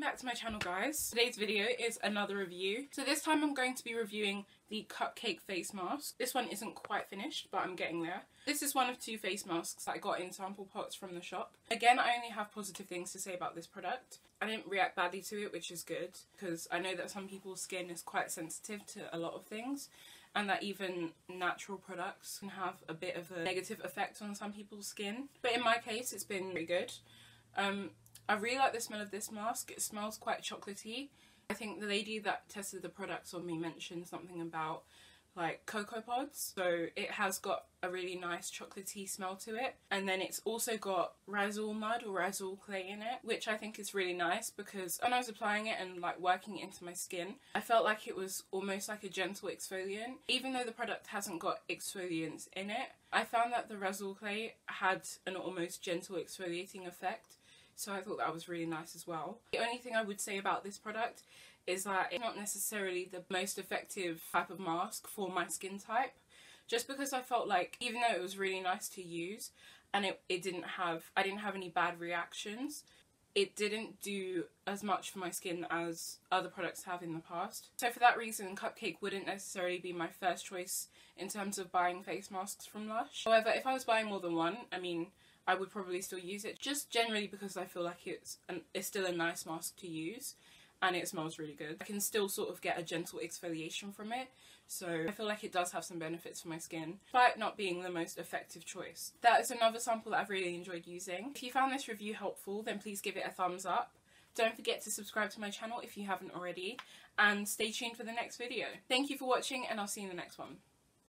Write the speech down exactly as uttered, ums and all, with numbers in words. welcome back to my channel, guys. Today's video is another review. So this time I'm going to be reviewing the Cupcake Face Mask. This one isn't quite finished, but I'm getting there. This is one of two face masks that I got in sample pots from the shop. Again, I only have positive things to say about this product. I didn't react badly to it, which is good, because I know that some people's skin is quite sensitive to a lot of things, and that even natural products can have a bit of a negative effect on some people's skin. But in my case, it's been very good. Um, I really like the smell of this mask. It smells quite chocolatey. I think the lady that tested the products on me mentioned something about like cocoa pods, so it has got a really nice chocolatey smell to it, and then it's also got Rhassoul mud or Rhassoul clay in it, which I think is really nice, because when I was applying it and like working it into my skin, I felt like it was almost like a gentle exfoliant. Even though the product hasn't got exfoliants in it, I found that the Rhassoul clay had an almost gentle exfoliating effect, so I thought that was really nice as well. The only thing I would say about this product is that it's not necessarily the most effective type of mask for my skin type, just because I felt like, even though it was really nice to use and it, it didn't have, I didn't have any bad reactions, it didn't do as much for my skin as other products have in the past. So for that reason, Cupcake wouldn't necessarily be my first choice in terms of buying face masks from Lush. However, if I was buying more than one, I mean, I would probably still use it, just generally because I feel like it's an, it's still a nice mask to use, and it smells really good. I can still sort of get a gentle exfoliation from it, so I feel like it does have some benefits for my skin, despite not being the most effective choice. That is another sample that I've really enjoyed using. If you found this review helpful, then please give it a thumbs up. Don't forget to subscribe to my channel if you haven't already, and stay tuned for the next video. Thank you for watching, and I'll see you in the next one.